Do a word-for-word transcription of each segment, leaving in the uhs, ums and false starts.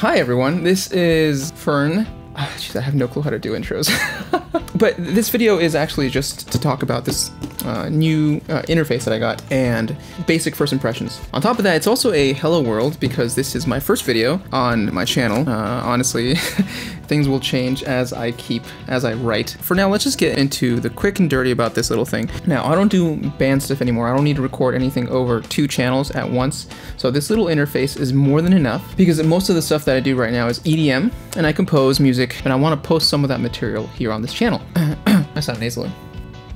Hi everyone, this is Fern. Oh, geez, I have no clue how to do intros. But this video is actually just to talk about this uh, new uh, interface that I got and basic first impressions. On top of that, it's also a hello world because this is my first video on my channel. Uh, honestly, things will change as I keep, as I write. For now, let's just get into the quick and dirty about this little thing. Now, I don't do band stuff anymore. I don't need to record anything over two channels at once. So this little interface is more than enough because most of the stuff that I do right now is E D M and I compose music, and I want to post some of that material here on this channel. I sound nasally.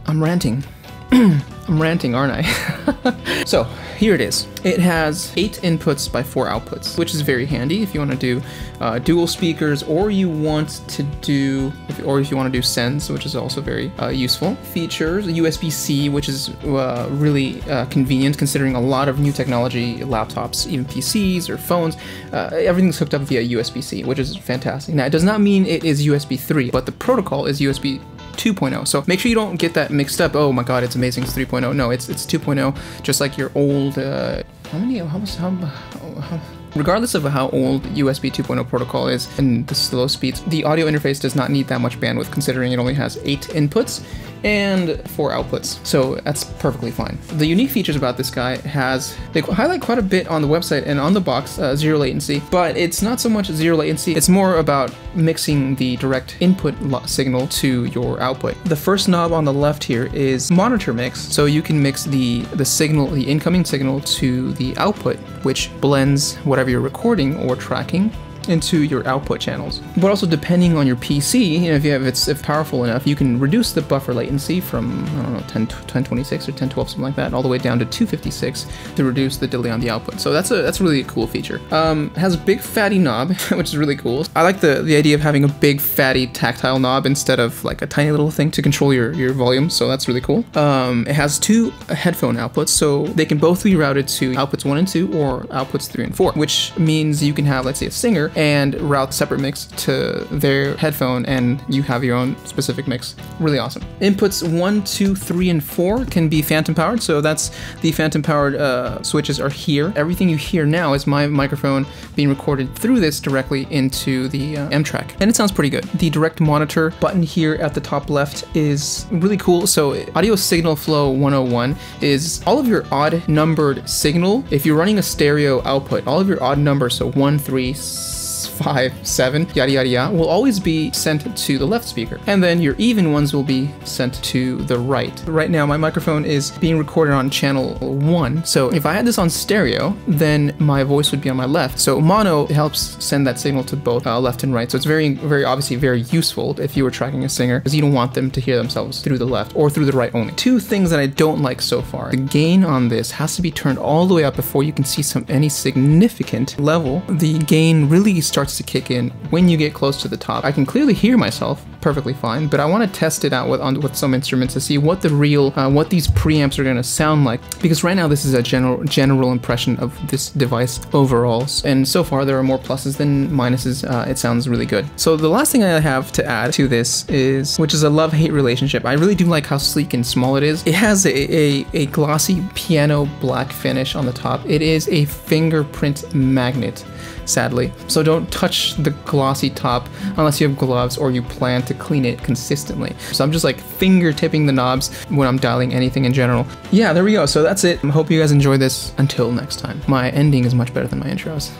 I'm ranting. I'm ranting, aren't I? So here it is. It has eight inputs by four outputs, which is very handy if you want to do uh, dual speakers, or you want to do, or if you want to do sends, which is also very uh, useful. Features U S B C, which is uh, really uh, convenient considering a lot of new technology, laptops, even P Cs or phones, uh, everything's hooked up via U S B C, which is fantastic. Now, it does not mean it is U S B three, but the protocol is U S B two point oh. So make sure you don't get that mixed up. Oh my God, it's amazing. It's three point oh. No, it's it's two point oh, just like your old, uh, how many, how much, how, how, regardless of how old U S B two point oh protocol is and the slow speeds, the audio interface does not need that much bandwidth considering it only has eight inputs and four outputs. So that's perfectly fine. The unique features about this guy has, they highlight quite a bit on the website and on the box, uh, zero latency, but it's not so much zero latency. It's more about mixing the direct input signal to your output. The first knob on the left here is monitor mix. So you can mix the, the signal, the incoming signal to the output, which blends whatever you're recording or tracking into your output channels. But also, depending on your P C, you know, if you have, if it's if powerful enough, you can reduce the buffer latency from, I don't know, ten twenty-six or ten twelve, something like that, all the way down to two fifty-six to reduce the delay on the output. So that's a that's a really cool feature. Um, it has a big fatty knob, which is really cool. I like the the idea of having a big fatty tactile knob instead of like a tiny little thing to control your your volume. So that's really cool. Um, it has two headphone outputs, so they can both be routed to outputs one and two or outputs three and four, which means you can have, let's say, a singer and route separate mix to their headphone and you have your own specific mix. Really awesome. Inputs one, two, three, and four can be phantom powered. So that's the phantom powered uh, switches are here. Everything you hear now is my microphone being recorded through this directly into the uh, M track. And it sounds pretty good. The direct monitor button here at the top left is really cool. So audio signal flow one oh one is all of your odd numbered signal. If you're running a stereo output, all of your odd numbers, so one, three, five, seven, yada yada yada, will always be sent to the left speaker. And then your even ones will be sent to the right. Right now, my microphone is being recorded on channel one. So if I had this on stereo, then my voice would be on my left. So mono helps send that signal to both uh, left and right. So it's very, very obviously very useful if you were tracking a singer, because you don't want them to hear themselves through the left or through the right only. Two things that I don't like so far. The gain on this has to be turned all the way up before you can see some any significant level. The gain really starts to kick in when you get close to the top. I can clearly hear myself perfectly fine, but I want to test it out with on, with some instruments to see what the real, uh, what these preamps are going to sound like, because right now this is a general general impression of this device overall, and so far there are more pluses than minuses. Uh, it sounds really good. So the last thing I have to add to this is, which is a love-hate relationship. I really do like how sleek and small it is. It has a, a, a glossy piano black finish on the top. It is a fingerprint magnet, sadly, so don't touch the glossy top unless you have gloves or you plan to clean it consistently. So I'm just like finger tipping the knobs when I'm dialing anything in general. Yeah, there we go. So that's it. I hope you guys enjoy this. Until next time. My ending is much better than my intros.